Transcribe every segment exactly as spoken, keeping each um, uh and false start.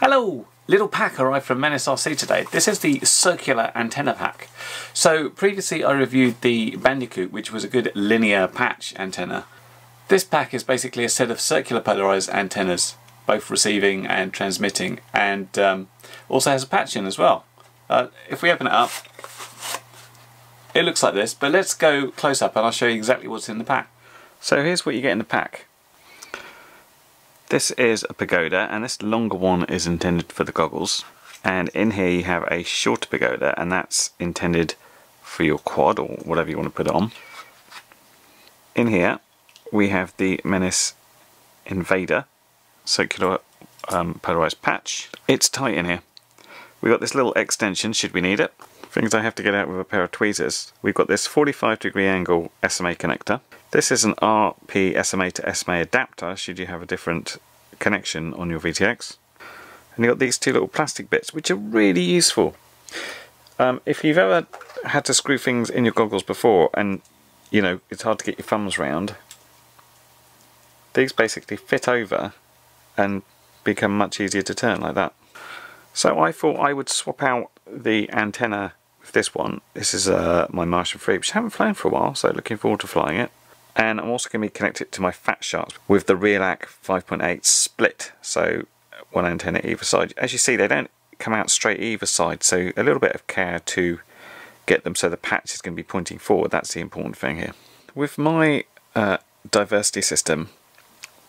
Hello! Little pack arrived from Menace R C today. This is the Circular Antenna Pack. So previously I reviewed the Bandicoot, which was a good linear patch antenna. This pack is basically a set of circular polarised antennas, both receiving and transmitting, and um, also has a patch in as well. Uh, if we open it up, it looks like this, but let's go close up and I'll show you exactly what's in the pack. So here's what you get in the pack. This is a pagoda, and this longer one is intended for the goggles, and in here you have a shorter pagoda, and that's intended for your quad or whatever you want to put on. In here we have the Menace Invader circular um, polarised patch. It's tight in here. We've got this little extension should we need it. Things I have to get out with a pair of tweezers. We've got this forty-five degree angle S M A connector. This is an R P S M A to S M A adapter should you have a different connection on your V T X. And you've got these two little plastic bits which are really useful. Um, if you've ever had to screw things in your goggles before and you know it's hard to get your thumbs round, these basically fit over and become much easier to turn like that. So I thought I would swap out the antenna with this one. This is uh, my Martian three, which I haven't flown for a while, so looking forward to flying it. And I'm also going to be connected to my Fat Sharks with the Realacc five point eight split, so one antenna either side. As you see, they don't come out straight either side, so a little bit of care to get them so the patch is going to be pointing forward. That's the important thing here. With my uh, diversity system,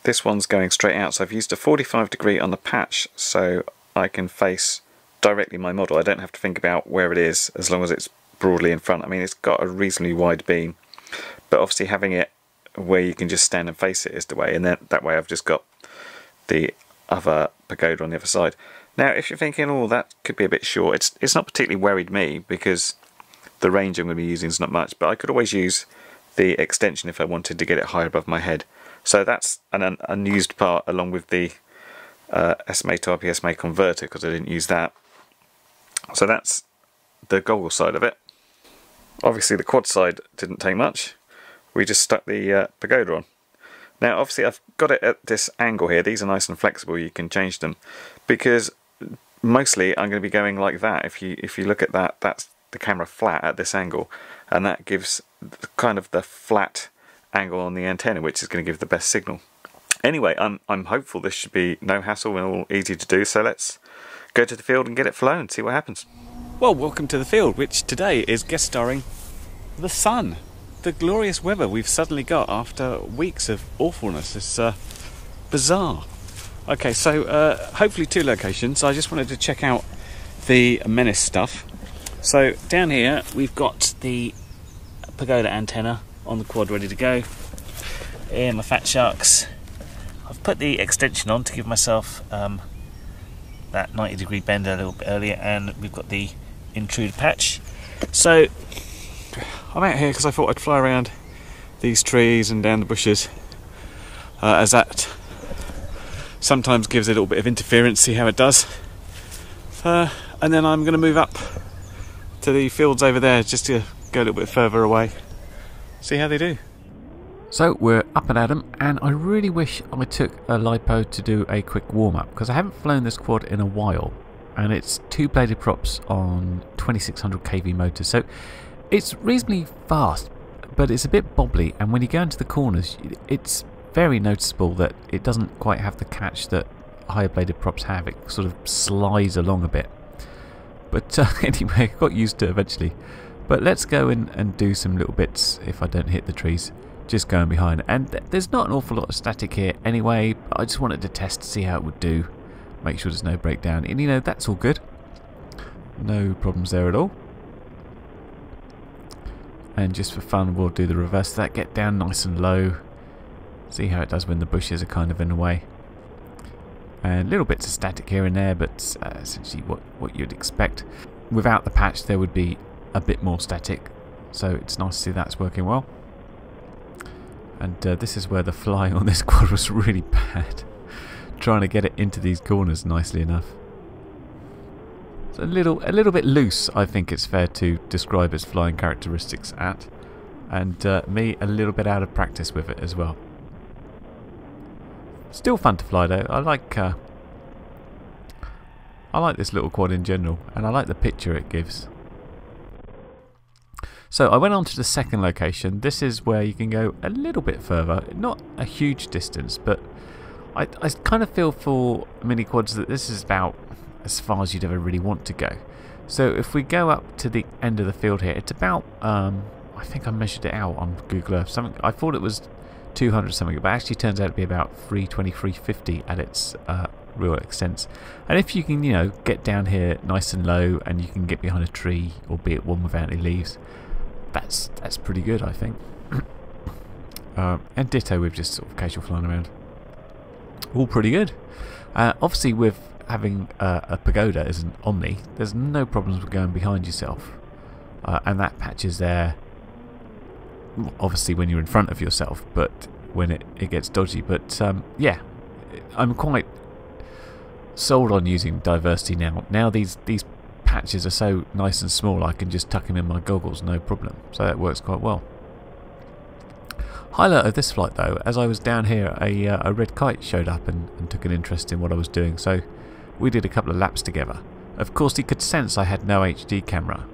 this one's going straight out, so I've used a forty-five degree on the patch so I can face directly my model. I don't have to think about where it is as long as it's broadly in front. I mean, it's got a reasonably wide beam, but obviously having it where you can just stand and face it is the way, and then that way I've just got the other pagoda on the other side. Now if you're thinking, oh, that could be a bit short, it's it's not particularly worried me because the range I'm going to be using is not much, but I could always use the extension if I wanted to get it high above my head. So that's an un unused part along with the uh, S M A to R P S M A converter because I didn't use that. So that's the goggle side of it. Obviously the quad side didn't take much. We just stuck the uh, pagoda on. Now obviously I've got it at this angle here. These are nice and flexible, you can change them. Because mostly I'm going to be going like that. If you if you look at that, that's the camera flat at this angle. And that gives kind of the flat angle on the antenna, which is going to give the best signal. Anyway, I'm, I'm hopeful this should be no hassle and all easy to do. So let's go to the field and get it flown, see what happens. Well, welcome to the field, which today is guest starring the sun. The glorious weather we've suddenly got after weeks of awfulness. It's uh, bizarre. Okay, so uh, hopefully two locations. I just wanted to check out the Menace stuff. So down here we've got the pagoda antenna on the quad ready to go. Here my Fat Sharks. I've put the extension on to give myself um, that ninety degree bend a little bit earlier, and we've got the intrude patch. So I'm out here because I thought I'd fly around these trees and down the bushes, uh, as that sometimes gives a little bit of interference, see how it does. Uh, and then I'm going to move up to the fields over there just to go a little bit further away, see how they do. So we're up and at 'em, and I really wish I took a LiPo to do a quick warm-up because I haven't flown this quad in a while, and it's two-bladed props on twenty-six hundred K V motors, so it's reasonably fast, but it's a bit bobbly, and when you go into the corners it's very noticeable that it doesn't quite have the catch that higher bladed props have. It sort of slides along a bit, but uh, anyway, I got used to it eventually. But let's go in and do some little bits if I don't hit the trees. Just going behind, and th there's not an awful lot of static here anyway, but I just wanted to test to see how it would do, make sure there's no breakdown, and you know, that's all good, no problems there at all. And just for fun we'll do the reverse of that, get down nice and low, see how it does when the bushes are kind of in the way, and little bits of static here and there, but uh, essentially what, what you'd expect. Without the patch there would be a bit more static, so it's nice to see that's working well. And uh, this is where the flying on this quad was really bad, trying to get it into these corners nicely enough. It's a little, a little bit loose, I think it's fair to describe its flying characteristics at, and uh, me a little bit out of practice with it as well. Still fun to fly though. I like, uh, I like this little quad in general, and I like the picture it gives. So I went on to the second location. This is where you can go a little bit further, not a huge distance, but I, I kind of feel for mini quads that this is about as far as you'd ever really want to go. So if we go up to the end of the field here, it's about, um, I think I measured it out on Google Earth, something, I thought it was two hundred something, but actually turns out to be about three twenty, three fifty at its uh, real extent. And if you can, you know, get down here nice and low and you can get behind a tree, albeit one without any leaves, that's that's pretty good, I think. um, and ditto with just sort of casual flying around. All pretty good. Uh, obviously with having uh, a pagoda as an Omni, there's no problems with going behind yourself, uh, and that patch is there obviously when you're in front of yourself, but when it, it gets dodgy. But um, yeah, I'm quite sold on using diversity now. Now these, these patches are so nice and small, I can just tuck them in my goggles, no problem, so that works quite well. Highlight of this flight though, as I was down here, a, uh, a red kite showed up and, and took an interest in what I was doing, so we did a couple of laps together. Of course he could sense I had no H D camera,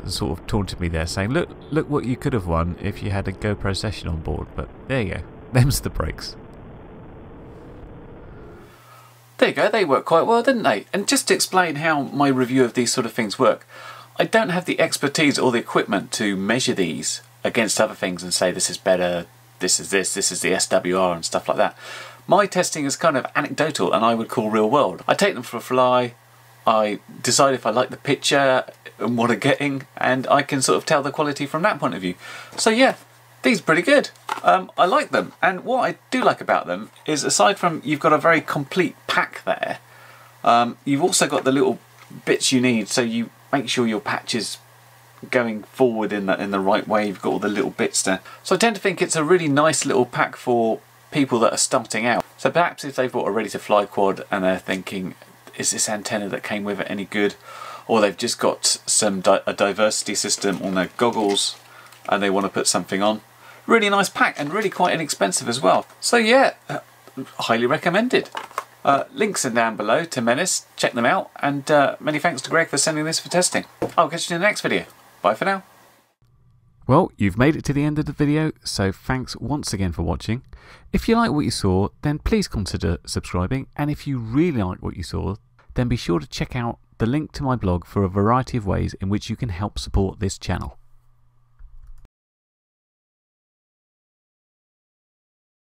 and sort of taunted me there saying, look look what you could have won if you had a GoPro session on board. But there you go, them's the brakes. There you go, they work quite well, didn't they? And just to explain how my review of these sort of things work, I don't have the expertise or the equipment to measure these against other things and say this is better, this is this, this is the S W R and stuff like that. My testing is kind of anecdotal and I would call real world. I take them for a fly, I decide if I like the picture and what I'm getting, and I can sort of tell the quality from that point of view. So yeah, these are pretty good. Um, I like them, and what I do like about them is, aside from you've got a very complete pack there, um, you've also got the little bits you need, so you make sure your patch is going forward in the, in the right way. You've got all the little bits there. So I tend to think it's a really nice little pack for people that are starting out. So perhaps if they've bought a ready-to-fly quad and they're thinking, is this antenna that came with it any good? Or they've just got some di a diversity system on their goggles and they want to put something on. Really nice pack and really quite inexpensive as well. So yeah, uh, highly recommended. Uh, links are down below to Menace, check them out, and uh, many thanks to Greg for sending this for testing. I'll catch you in the next video. Bye for now. Well, you've made it to the end of the video, so thanks once again for watching. If you like what you saw, then please consider subscribing, and if you really like what you saw, then be sure to check out the link to my blog for a variety of ways in which you can help support this channel.